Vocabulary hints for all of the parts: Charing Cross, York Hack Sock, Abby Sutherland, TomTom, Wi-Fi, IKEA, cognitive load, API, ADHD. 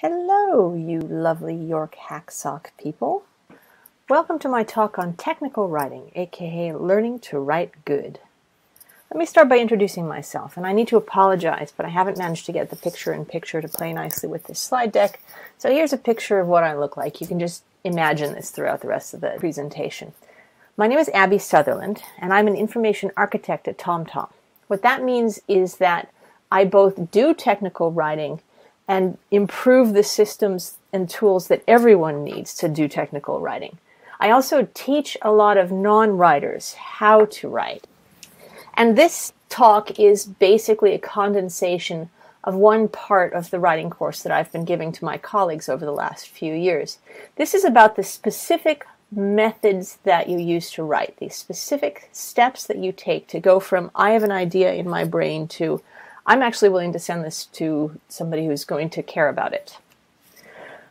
Hello, you lovely York Hack Sock people. Welcome to my talk on technical writing, aka learning to write good. Let me start by introducing myself, and I need to apologize, but I haven't managed to get the picture-in-picture to play nicely with this slide deck. So here's a picture of what I look like. You can just imagine this throughout the rest of the presentation. My name is Abby Sutherland, and I'm an information architect at TomTom. What that means is that I both do technical writing and improve the systems and tools that everyone needs to do technical writing. I also teach a lot of non-writers how to write. And this talk is basically a condensation of one part of the writing course that I've been giving to my colleagues over the last few years. This is about the specific methods that you use to write, these specific steps that you take to go from I have an idea in my brain to I'm actually willing to send this to somebody who's going to care about it.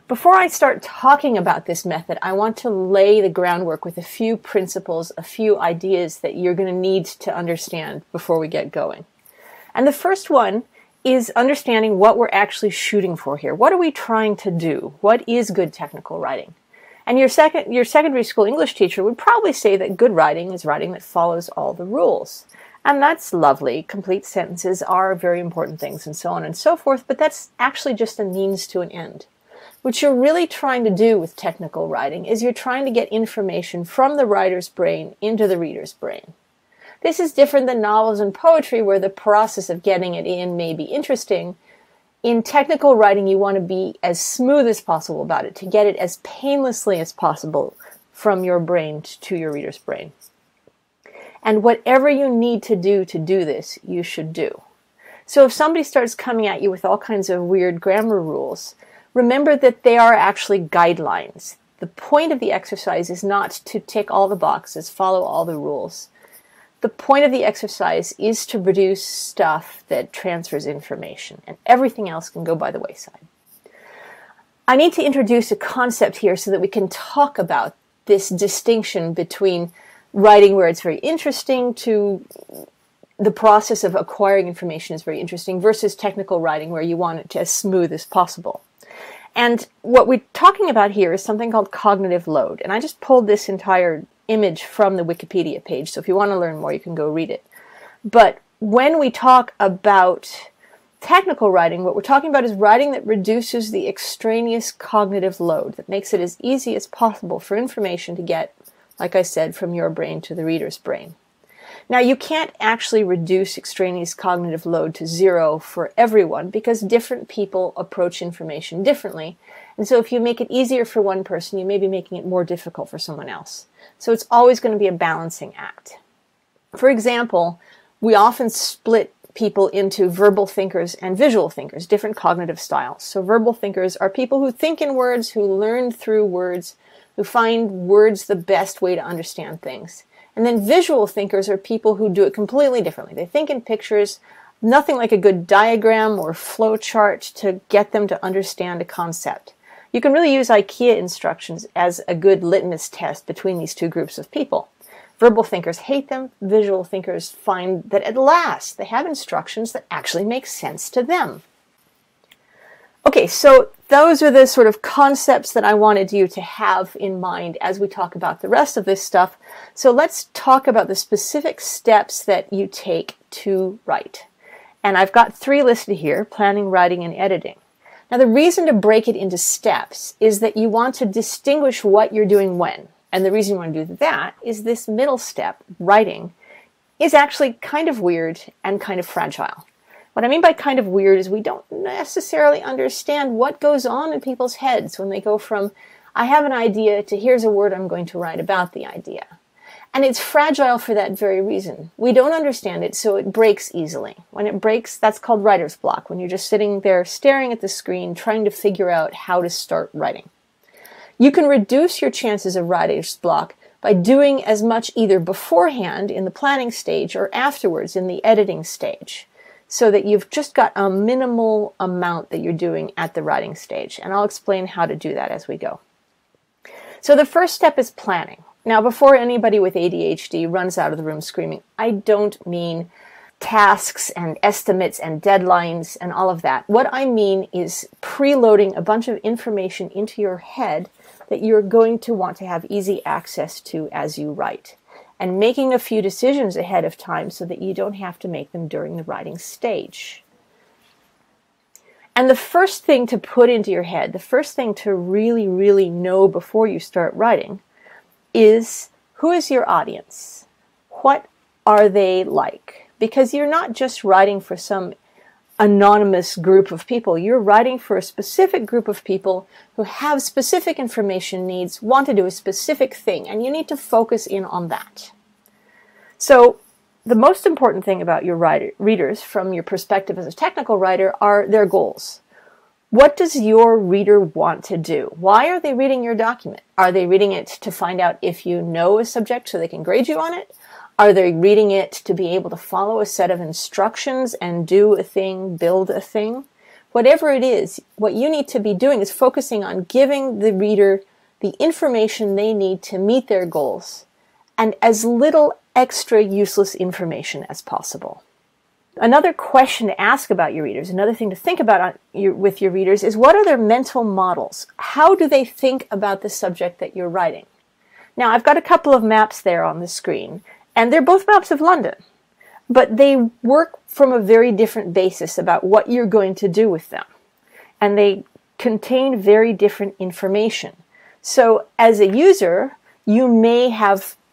Before I start talking about this method, I want to lay the groundwork with a few principles, a few ideas that you're going to need to understand before we get going. And the first one is understanding what we're actually shooting for here. What are we trying to do? What is good technical writing? And your secondary school English teacher would probably say that good writing is writing that follows all the rules. And that's lovely. Complete sentences are very important things and so on and so forth, but that's actually just a means to an end. What you're really trying to do with technical writing is you're trying to get information from the writer's brain into the reader's brain. This is different than novels and poetry where the process of getting it in may be interesting. In technical writing, you want to be as smooth as possible about it, to get it as painlessly as possible from your brain to your reader's brain. And whatever you need to do this, you should do. So if somebody starts coming at you with all kinds of weird grammar rules, remember that they are actually guidelines. The point of the exercise is not to tick all the boxes, follow all the rules. The point of the exercise is to produce stuff that transfers information, and everything else can go by the wayside. I need to introduce a concept here so that we can talk about this distinction between writing where it's very interesting to the process of acquiring information is very interesting versus technical writing where you want it to as smooth as possible. And what we're talking about here is something called cognitive load. And I just pulled this entire image from the Wikipedia page. So if you want to learn more, you can go read it. But when we talk about technical writing, what we're talking about is writing that reduces the extraneous cognitive load, that makes it as easy as possible for information to get, like I said, from your brain to the reader's brain. Now, you can't actually reduce extraneous cognitive load to zero for everyone because different people approach information differently. And so if you make it easier for one person, you may be making it more difficult for someone else. So it's always going to be a balancing act. For example, we often split people into verbal thinkers and visual thinkers, different cognitive styles. So verbal thinkers are people who think in words, who learn through words, who find words the best way to understand things. And then visual thinkers are people who do it completely differently. They think in pictures, nothing like a good diagram or flow chart to get them to understand a concept. You can really use IKEA instructions as a good litmus test between these two groups of people. Verbal thinkers hate them. Visual thinkers find that at last they have instructions that actually make sense to them. Okay, so those are the sort of concepts that I wanted you to have in mind as we talk about the rest of this stuff. So let's talk about the specific steps that you take to write. And I've got three listed here, planning, writing, and editing. Now the reason to break it into steps is that you want to distinguish what you're doing when. And the reason you want to do that is this middle step, writing, is actually kind of weird and kind of fragile. What I mean by kind of weird is we don't necessarily understand what goes on in people's heads when they go from, I have an idea, to here's a word I'm going to write about the idea. And it's fragile for that very reason. We don't understand it, so it breaks easily. When it breaks, that's called writer's block, when you're just sitting there staring at the screen trying to figure out how to start writing. You can reduce your chances of writer's block by doing as much either beforehand in the planning stage or afterwards in the editing stage, so that you've just got a minimal amount that you're doing at the writing stage. And I'll explain how to do that as we go. So the first step is planning. Now, before anybody with ADHD runs out of the room screaming, I don't mean tasks and estimates and deadlines and all of that. What I mean is preloading a bunch of information into your head that you're going to want to have easy access to as you write, and making a few decisions ahead of time so that you don't have to make them during the writing stage. And the first thing to put into your head, the first thing to really, really know before you start writing is, who is your audience? What are they like? Because you're not just writing for some anonymous group of people. You're writing for a specific group of people who have specific information needs, want to do a specific thing, and you need to focus in on that. So the most important thing about your readers from your perspective as a technical writer are their goals. What does your reader want to do? Why are they reading your document? Are they reading it to find out if you know a subject so they can grade you on it? Are they reading it to be able to follow a set of instructions and do a thing, build a thing? Whatever it is, what you need to be doing is focusing on giving the reader the information they need to meet their goals, and as little extra useless information as possible. Another question to ask about your readers, another thing to think about with your readers is, what are their mental models? How do they think about the subject that you're writing? Now, I've got a couple of maps there on the screen. And they're both maps of London, but they work from a very different basis about what you're going to do with them. And they contain very different information. So as a user, you may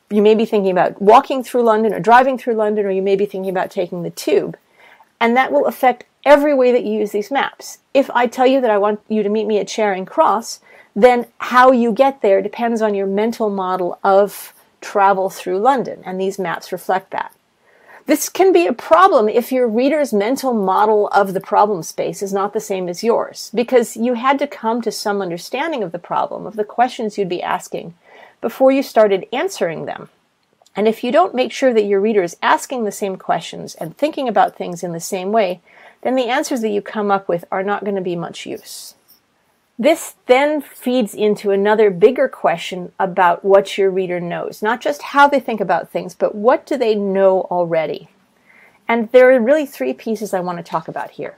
be thinking about walking through London or driving through London, or you may be thinking about taking the tube. And that will affect every way that you use these maps. If I tell you that I want you to meet me at Charing Cross, then how you get there depends on your mental model of travel through London, and these maps reflect that. This can be a problem if your reader's mental model of the problem space is not the same as yours, because you had to come to some understanding of the problem, of the questions you'd be asking, before you started answering them. And if you don't make sure that your reader is asking the same questions and thinking about things in the same way, then the answers that you come up with are not going to be much use. This then feeds into another bigger question about what your reader knows, not just how they think about things, but what do they know already? And there are really three pieces I want to talk about here.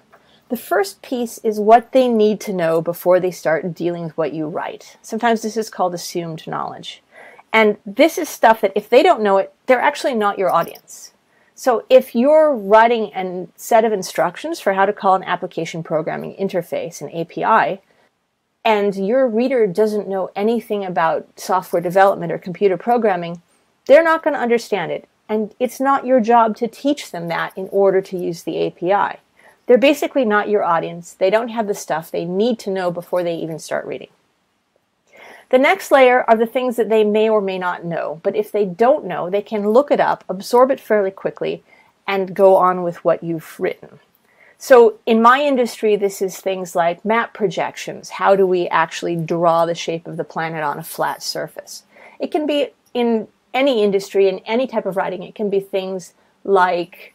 The first piece is what they need to know before they start dealing with what you write. Sometimes this is called assumed knowledge. And this is stuff that if they don't know it, they're actually not your audience. So if you're writing a set of instructions for how to call an application programming interface, an API, and your reader doesn't know anything about software development or computer programming, they're not going to understand it. And it's not your job to teach them that in order to use the API. They're basically not your audience. They don't have the stuff they need to know before they even start reading. The next layer are the things that they may or may not know. But if they don't know, they can look it up, absorb it fairly quickly, and go on with what you've written. So in my industry, this is things like map projections. How do we actually draw the shape of the planet on a flat surface? It can be in any industry, in any type of writing. It can be things like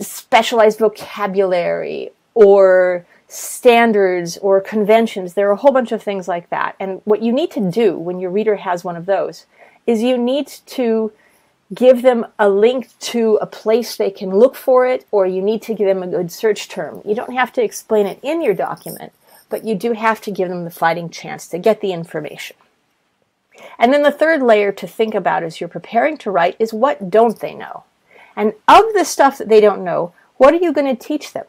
specialized vocabulary or standards or conventions. There are a whole bunch of things like that. And what you need to do when your reader has one of those is you need to give them a link to a place they can look for it, or you need to give them a good search term. You don't have to explain it in your document, but you do have to give them the fighting chance to get the information. And then the third layer to think about as you're preparing to write is, what don't they know? And of the stuff that they don't know, what are you going to teach them?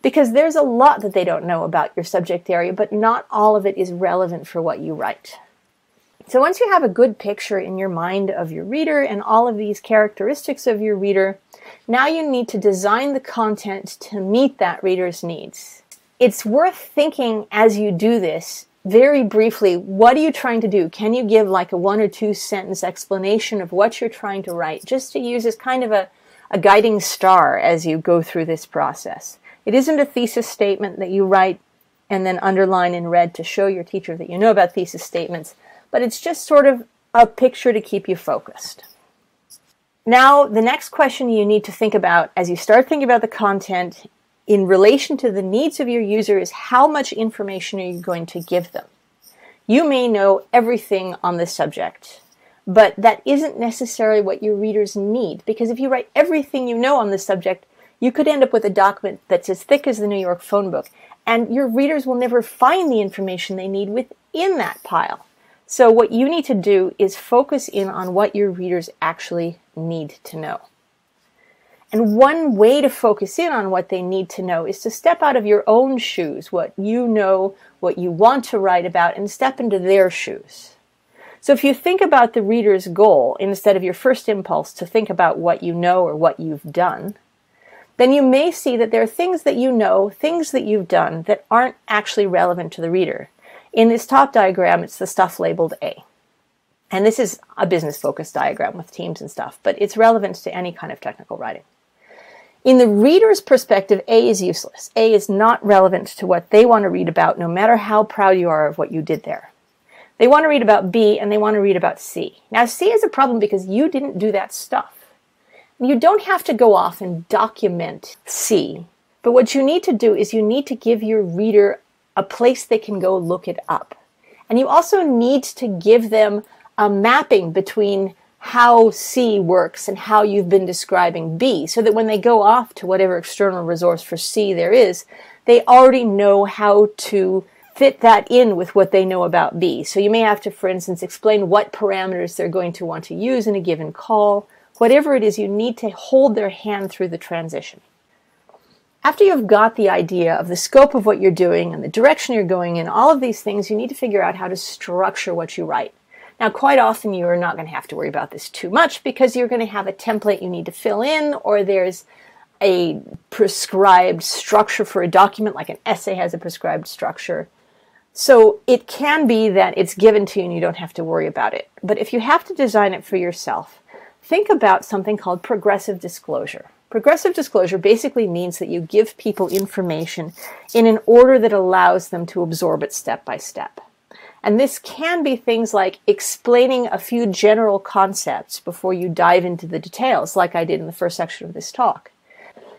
Because there's a lot that they don't know about your subject area, but not all of it is relevant for what you write. So once you have a good picture in your mind of your reader and all of these characteristics of your reader, now you need to design the content to meet that reader's needs. It's worth thinking as you do this very briefly, what are you trying to do? Can you give like a 1 or 2 sentence explanation of what you're trying to write, just to use as kind of a guiding star as you go through this process? It isn't a thesis statement that you write and then underline in red to show your teacher that you know about thesis statements. But it's just sort of a picture to keep you focused. Now, the next question you need to think about as you start thinking about the content in relation to the needs of your user is, how much information are you going to give them? You may know everything on this subject, But that isn't necessarily what your readers need, because if you write everything you know on the subject, you could end up with a document that's as thick as the New York phone book, and your readers will never find the information they need within that pile. So what you need to do is focus in on what your readers actually need to know. And one way to focus in on what they need to know is to step out of your own shoes, what you know, what you want to write about, and step into their shoes. So if you think about the reader's goal instead of your first impulse to think about what you know or what you've done, then you may see that there are things that you know, things that you've done that aren't actually relevant to the reader. In this top diagram, it's the stuff labeled A. And this is a business-focused diagram with teams and stuff, but it's relevant to any kind of technical writing. In the reader's perspective, A is useless. A is not relevant to what they want to read about, no matter how proud you are of what you did there. They want to read about B, and they want to read about C. Now, C is a problem because you didn't do that stuff. You don't have to go off and document C, but what you need to do is you need to give your reader a place they can go look it up. And you also need to give them a mapping between how C works and how you've been describing B, so that when they go off to whatever external resource for C there is, they already know how to fit that in with what they know about B. So you may have to, for instance, explain what parameters they're going to want to use in a given call. Whatever it is, you need to hold their hand through the transition. After you've got the idea of the scope of what you're doing and the direction you're going in, all of these things, you need to figure out how to structure what you write. Now, quite often you are not going to have to worry about this too much because you're going to have a template you need to fill in, or there's a prescribed structure for a document, like an essay has a prescribed structure. So it can be that it's given to you and you don't have to worry about it. But if you have to design it for yourself, think about something called progressive disclosure. Progressive disclosure basically means that you give people information in an order that allows them to absorb it step by step. And this can be things like explaining a few general concepts before you dive into the details, like I did in the first section of this talk.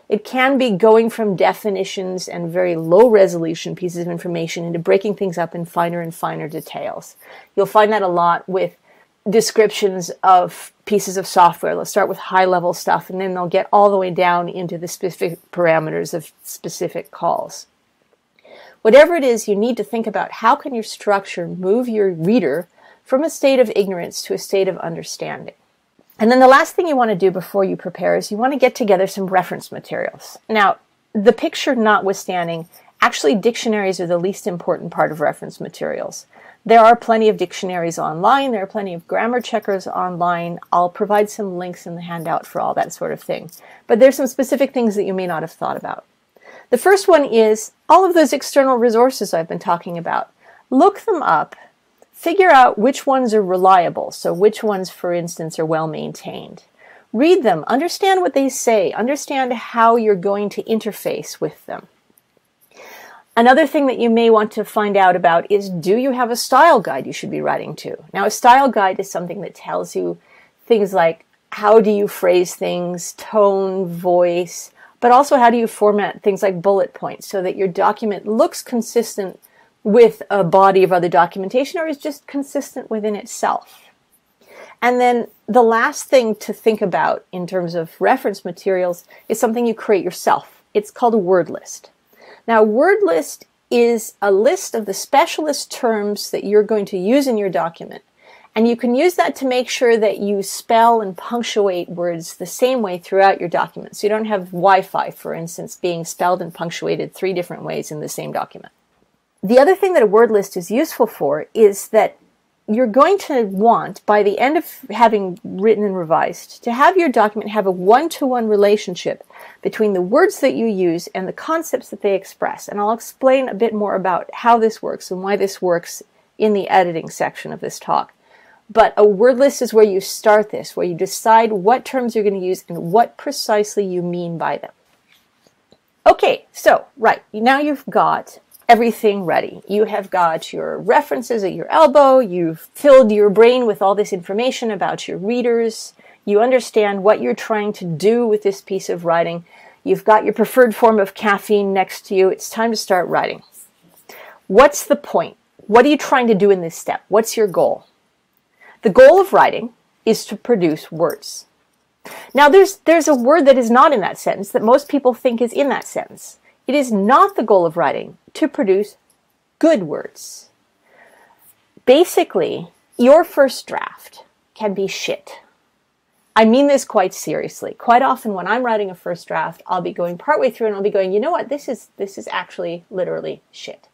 It can be going from definitions and very low resolution pieces of information into breaking things up in finer and finer details. You'll find that a lot with descriptions of pieces of software. Let's start with high level stuff, and then they'll get all the way down into the specific parameters of specific calls. Whatever it is, you need to think about how can your structure move your reader from a state of ignorance to a state of understanding. And then the last thing you want to do before you prepare is you want to get together some reference materials. Now, the picture notwithstanding, actually dictionaries are the least important part of reference materials. There are plenty of dictionaries online. There are plenty of grammar checkers online. I'll provide some links in the handout for all that sort of thing. But there's some specific things that you may not have thought about. The first one is all of those external resources I've been talking about. Look them up. Figure out which ones are reliable, so which ones, for instance, are well-maintained. Read them, understand what they say, understand how you're going to interface with them. Another thing that you may want to find out about is, do you have a style guide you should be writing to? Now, a style guide is something that tells you things like how do you phrase things, tone, voice, but also how do you format things like bullet points so that your document looks consistent with a body of other documentation, or is just consistent within itself. And then the last thing to think about in terms of reference materials is something you create yourself. It's called a word list. Now, a word list is a list of the specialist terms that you're going to use in your document. And you can use that to make sure that you spell and punctuate words the same way throughout your document. So you don't have Wi-Fi, for instance, being spelled and punctuated 3 different ways in the same document. The other thing that a word list is useful for is that you're going to want, by the end of having written and revised, to have your document have a one-to-one relationship between the words that you use and the concepts that they express. And I'll explain a bit more about how this works and why this works in the editing section of this talk. But a word list is where you start this, where you decide what terms you're going to use and what precisely you mean by them. Okay, so, right, now you've got everything ready. You have got your references at your elbow, you've filled your brain with all this information about your readers, you understand what you're trying to do with this piece of writing, you've got your preferred form of caffeine next to you, it's time to start writing. What's the point? What are you trying to do in this step? What's your goal? The goal of writing is to produce words. Now there's a word that is not in that sentence that most people think is in that sentence. It is not the goal of writing to produce good words. Basically, your first draft can be shit. I mean this quite seriously. Quite often when I'm writing a first draft, I'll be going partway through and I'll be going, you know what, this is actually literally shit.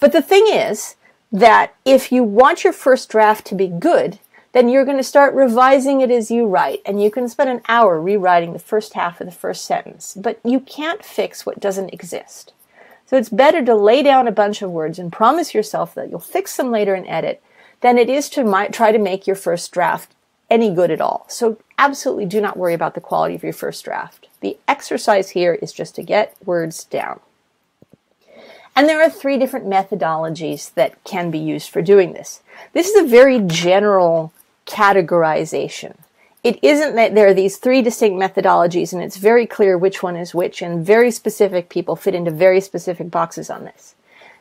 But the thing is that if you want your first draft to be good, then you're going to start revising it as you write, and you can spend an hour rewriting the first half of the first sentence, but you can't fix what doesn't exist. So it's better to lay down a bunch of words and promise yourself that you'll fix them later and edit than it is to try to make your first draft any good at all. So absolutely do not worry about the quality of your first draft. The exercise here is just to get words down. And there are 3 different methodologies that can be used for doing this. This is a very general categorization. It isn't that there are these 3 distinct methodologies and it's very clear which one is which, and very specific people fit into very specific boxes on this.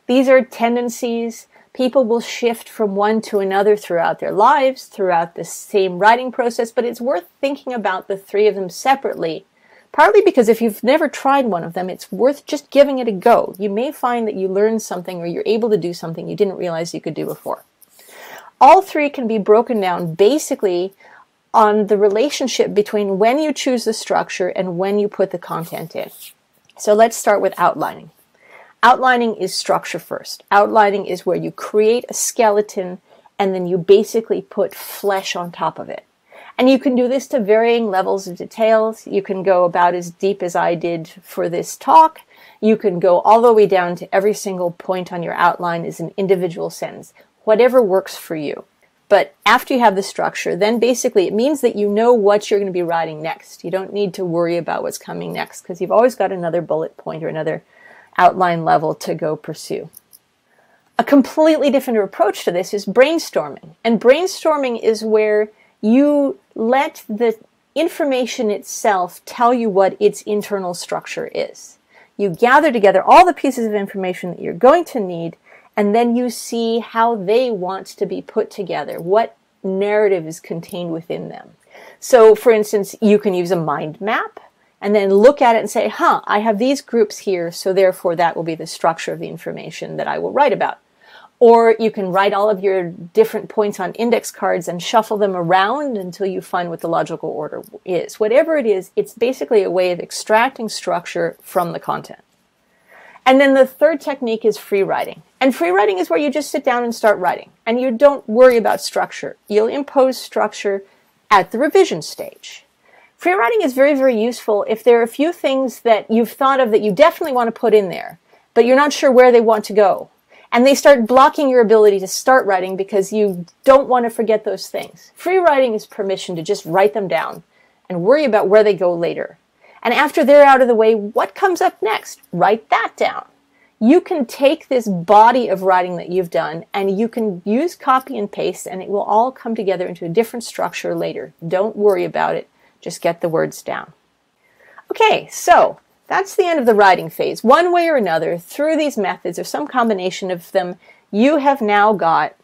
These are tendencies. People will shift from one to another throughout their lives, throughout the same writing process, but it's worth thinking about the 3 of them separately, partly because if you've never tried one of them, it's worth just giving it a go. You may find that you learn something or you're able to do something you didn't realize you could do before. All 3 can be broken down basically on the relationship between when you choose the structure and when you put the content in. So let's start with outlining. Outlining is structure first. Outlining is where you create a skeleton and then you basically put flesh on top of it. And you can do this to varying levels of details. You can go about as deep as I did for this talk. You can go all the way down to every single point on your outline is an individual sentence. Whatever works for you. But after you have the structure, then basically it means that you know what you're going to be writing next. You don't need to worry about what's coming next because you've always got another bullet point or another outline level to go pursue. A completely different approach to this is brainstorming. And brainstorming is where you let the information itself tell you what its internal structure is. You gather together all the pieces of information that you're going to need, and then you see how they want to be put together, what narrative is contained within them. So, for instance, you can use a mind map and then look at it and say, huh, I have these groups here, so therefore that will be the structure of the information that I will write about. Or you can write all of your different points on index cards and shuffle them around until you find what the logical order is. Whatever it is, it's basically a way of extracting structure from the content. And then the 3rd technique is free writing. And free writing is where you just sit down and start writing. And you don't worry about structure. You'll impose structure at the revision stage. Free writing is very, very useful if there are a few things that you've thought of that you definitely want to put in there, but you're not sure where they want to go. And they start blocking your ability to start writing because you don't want to forget those things. Free writing is permission to just write them down and worry about where they go later. And after they're out of the way, what comes up next? Write that down. You can take this body of writing that you've done and you can use copy and paste and it will all come together into a different structure later. Don't worry about it. Just get the words down. Okay, so that's the end of the writing phase. One way or another, through these methods or some combination of them, you have now got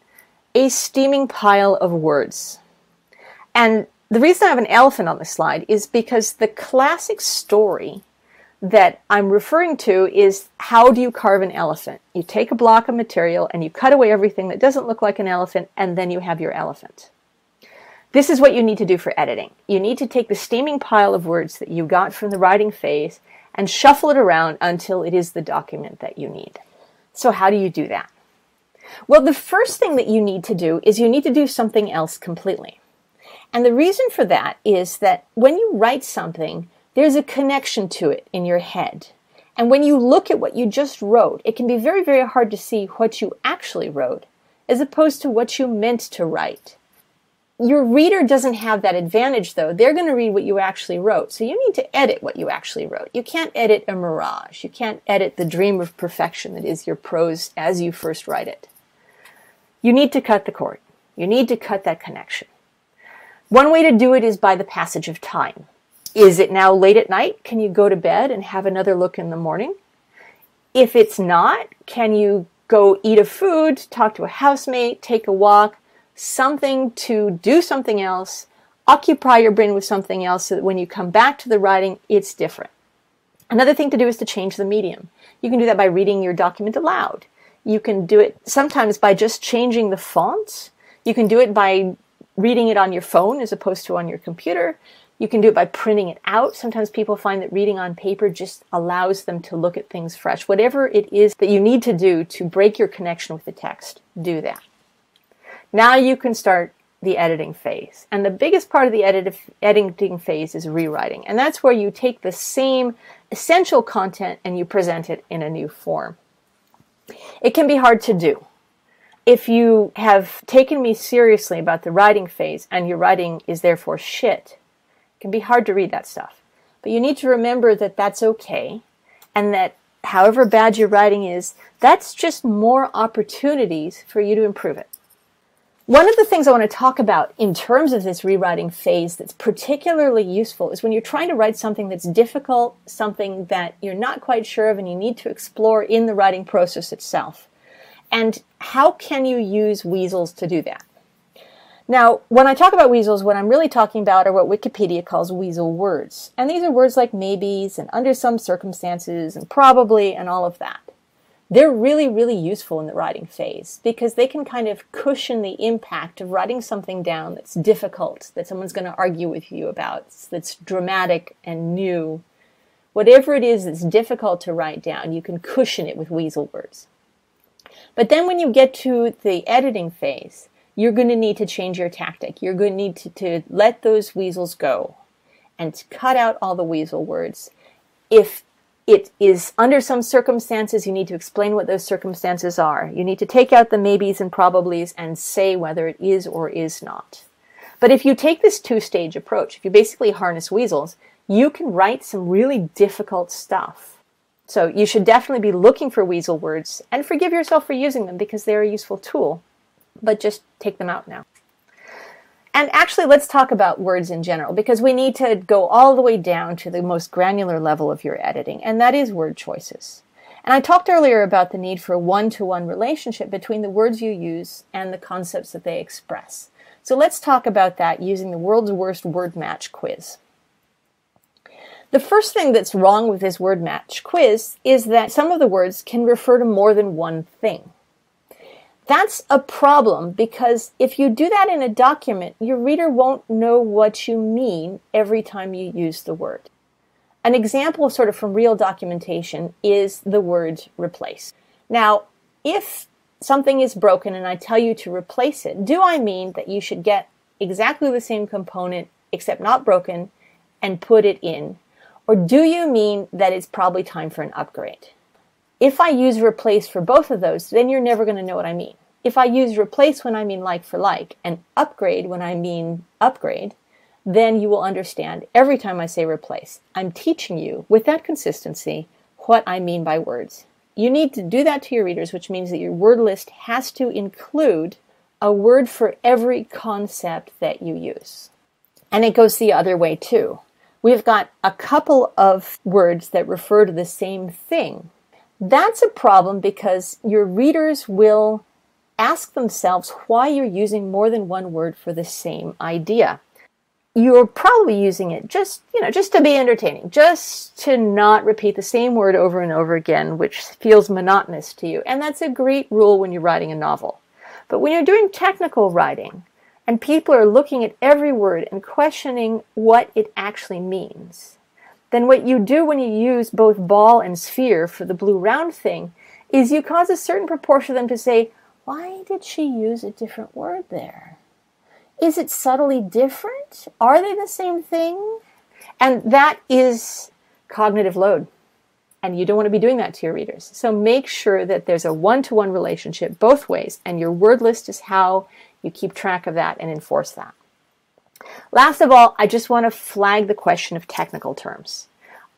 a steaming pile of words. And the reason I have an elephant on this slide is because the classic story that I'm referring to is, how do you carve an elephant? You take a block of material and you cut away everything that doesn't look like an elephant, and then you have your elephant. This is what you need to do for editing. You need to take the steaming pile of words that you got from the writing phase and shuffle it around until it is the document that you need. So how do you do that? Well, the first thing that you need to do is you need to do something else completely. And the reason for that is that when you write something, there's a connection to it in your head. And when you look at what you just wrote, it can be very, very hard to see what you actually wrote as opposed to what you meant to write. Your reader doesn't have that advantage, though. They're going to read what you actually wrote. So you need to edit what you actually wrote. You can't edit a mirage. You can't edit the dream of perfection that is your prose as you first write it. You need to cut the cord. You need to cut that connection. One way to do it is by the passage of time. Is it now late at night? Can you go to bed and have another look in the morning? If it's not, can you go eat a food, talk to a housemate, take a walk, something to do something else, occupy your brain with something else so that when you come back to the writing, it's different. Another thing to do is to change the medium. You can do that by reading your document aloud. You can do it sometimes by just changing the fonts. You can do it by reading it on your phone as opposed to on your computer. You can do it by printing it out. Sometimes people find that reading on paper just allows them to look at things fresh. Whatever it is that you need to do to break your connection with the text, do that. Now you can start the editing phase. And the biggest part of the editing phase is rewriting. And that's where you take the same essential content and you present it in a new form. It can be hard to do. If you have taken me seriously about the writing phase and your writing is therefore shit, it can be hard to read that stuff. But you need to remember that that's okay, and that however bad your writing is, that's just more opportunities for you to improve it. One of the things I want to talk about in terms of this rewriting phase that's particularly useful is when you're trying to write something that's difficult, something that you're not quite sure of and you need to explore in the writing process itself. And how can you use weasels to do that? Now, when I talk about weasels, what I'm really talking about are what Wikipedia calls weasel words. And these are words like maybes and under some circumstances and probably and all of that. They're really, really useful in the writing phase because they can kind of cushion the impact of writing something down that's difficult, that someone's going to argue with you about, that's dramatic and new. Whatever it is that's difficult to write down, you can cushion it with weasel words. But then when you get to the editing phase, you're going to need to change your tactic. You're going to need to let those weasels go and to cut out all the weasel words. If it is under some circumstances, you need to explain what those circumstances are. You need to take out the maybes and probablys and say whether it is or is not. But if you take this two-stage approach, if you basically harness weasels, you can write some really difficult stuff. So you should definitely be looking for weasel words and forgive yourself for using them because they're a useful tool. But just take them out now. And actually, let's talk about words in general, because we need to go all the way down to the most granular level of your editing, and that is word choices. And I talked earlier about the need for a one-to-one relationship between the words you use and the concepts that they express. So let's talk about that using the world's worst word match quiz. The first thing that's wrong with this word match quiz is that some of the words can refer to more than one thing. That's a problem because if you do that in a document, your reader won't know what you mean every time you use the word. An example sort of from real documentation is the word replace. Now, if something is broken and I tell you to replace it, do I mean that you should get exactly the same component except not broken and put it in? Or do you mean that it's probably time for an upgrade? If I use replace for both of those, then you're never going to know what I mean. If I use replace when I mean like for like and upgrade when I mean upgrade, then you will understand every time I say replace. I'm teaching you with that consistency what I mean by words. You need to do that to your readers, which means that your word list has to include a word for every concept that you use. And it goes the other way too. We've got a couple of words that refer to the same thing. That's a problem because your readers will ask themselves why you're using more than one word for the same idea. You're probably using it just to be entertaining, just to not repeat the same word over and over again, which feels monotonous to you. And that's a great rule when you're writing a novel. But when you're doing technical writing and people are looking at every word and questioning what it actually means, then what you do when you use both ball and sphere for the blue round thing is you cause a certain proportion of them to say, why did she use a different word there? Is it subtly different? Are they the same thing? And that is cognitive load. And you don't want to be doing that to your readers. So make sure that there's a one-to-one relationship both ways, and your word list is how you keep track of that and enforce that. Last of all, I just want to flag the question of technical terms.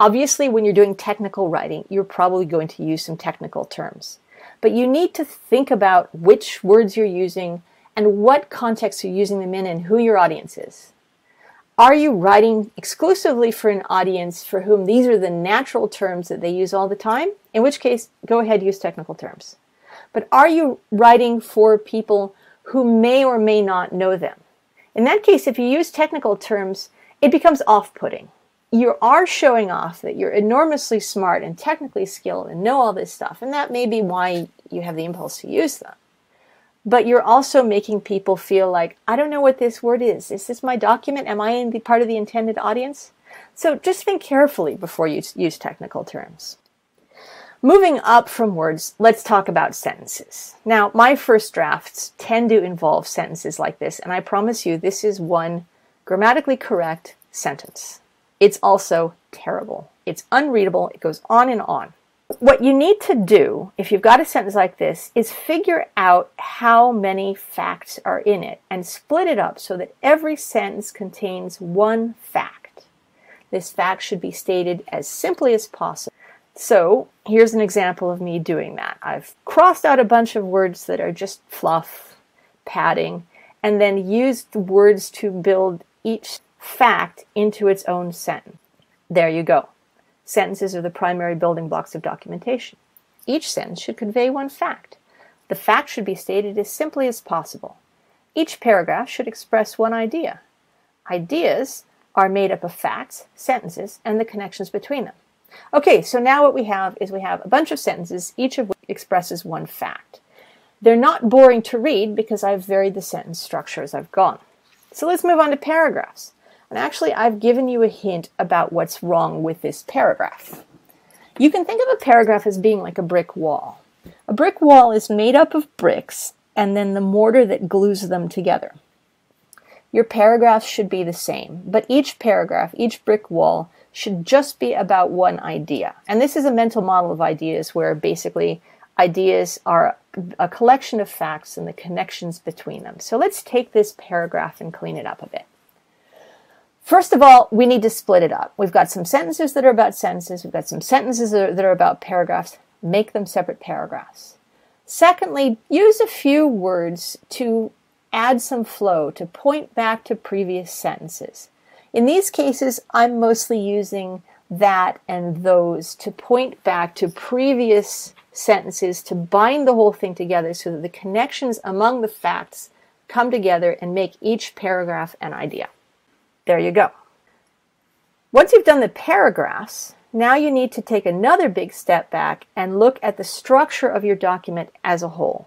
Obviously, when you're doing technical writing, you're probably going to use some technical terms. But you need to think about which words you're using and what context you're using them in and who your audience is. Are you writing exclusively for an audience for whom these are the natural terms that they use all the time? In which case, go ahead, use technical terms. But are you writing for people who may or may not know them. In that case, if you use technical terms, it becomes off-putting. You are showing off that you're enormously smart and technically skilled and know all this stuff, and that may be why you have the impulse to use them. But you're also making people feel like, I don't know what this word is. Is this my document? Am I in the part of the intended audience? So just think carefully before you use technical terms. Moving up from words, let's talk about sentences. Now, my first drafts tend to involve sentences like this, and I promise you this is one grammatically correct sentence. It's also terrible. It's unreadable. It goes on and on. What you need to do, if you've got a sentence like this, is figure out how many facts are in it and split it up so that every sentence contains one fact. This fact should be stated as simply as possible. So here's an example of me doing that. I've crossed out a bunch of words that are just fluff, padding, and then used the words to build each fact into its own sentence. There you go. Sentences are the primary building blocks of documentation. Each sentence should convey one fact. The fact should be stated as simply as possible. Each paragraph should express one idea. Ideas are made up of facts, sentences, and the connections between them. Okay, so now what we have is we have a bunch of sentences, each of which expresses one fact. They're not boring to read because I've varied the sentence structure as I've gone. So let's move on to paragraphs. And actually, I've given you a hint about what's wrong with this paragraph. You can think of a paragraph as being like a brick wall. A brick wall is made up of bricks and then the mortar that glues them together. Your paragraphs should be the same, but each paragraph, each brick wall, should just be about one idea. And this is a mental model of ideas where basically ideas are a collection of facts and the connections between them. So let's take this paragraph and clean it up a bit. First of all, we need to split it up. We've got some sentences that are about sentences. We've got some sentences that are about paragraphs. Make them separate paragraphs. Secondly, use a few words to add some flow, to point back to previous sentences. In these cases, I'm mostly using that and those to point back to previous sentences to bind the whole thing together so that the connections among the facts come together and make each paragraph an idea. There you go. Once you've done the paragraphs, now you need to take another big step back and look at the structure of your document as a whole.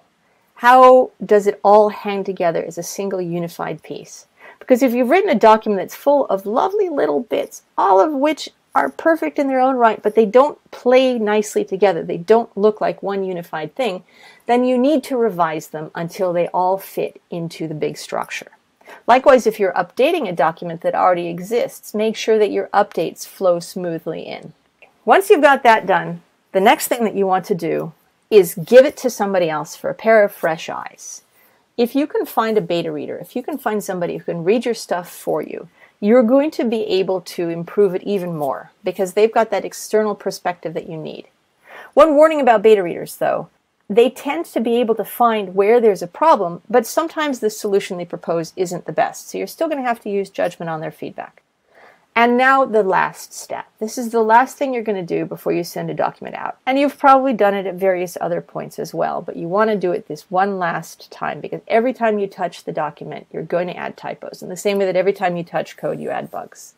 How does it all hang together as a single unified piece? Because if you've written a document that's full of lovely little bits, all of which are perfect in their own right, but they don't play nicely together, they don't look like one unified thing, then you need to revise them until they all fit into the big structure. Likewise, if you're updating a document that already exists, make sure that your updates flow smoothly in. Once you've got that done, the next thing that you want to do is give it to somebody else for a pair of fresh eyes. If you can find a beta reader, if you can find somebody who can read your stuff for you, you're going to be able to improve it even more because they've got that external perspective that you need. One warning about beta readers, though, they tend to be able to find where there's a problem, but sometimes the solution they propose isn't the best. So you're still going to have to use judgment on their feedback. And now the last step. This is the last thing you're going to do before you send a document out. And you've probably done it at various other points as well, but you want to do it this one last time because every time you touch the document, you're going to add typos in the same way that every time you touch code, you add bugs.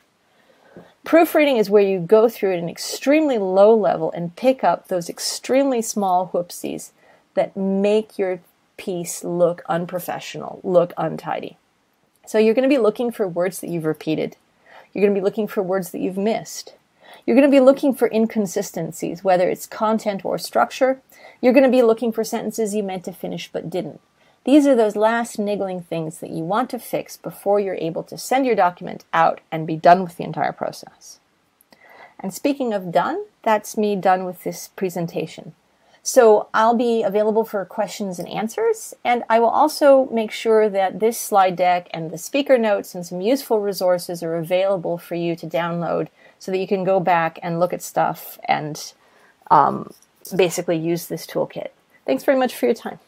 Proofreading is where you go through at an extremely low level and pick up those extremely small whoopsies that make your piece look unprofessional, look untidy. So you're going to be looking for words that you've repeated. You're going to be looking for words that you've missed. You're going to be looking for inconsistencies, whether it's content or structure. You're going to be looking for sentences you meant to finish but didn't. These are those last niggling things that you want to fix before you're able to send your document out and be done with the entire process. And speaking of done, that's me done with this presentation. So I'll be available for questions and answers, and I will also make sure that this slide deck and the speaker notes and some useful resources are available for you to download so that you can go back and look at stuff and basically use this toolkit. Thanks very much for your time.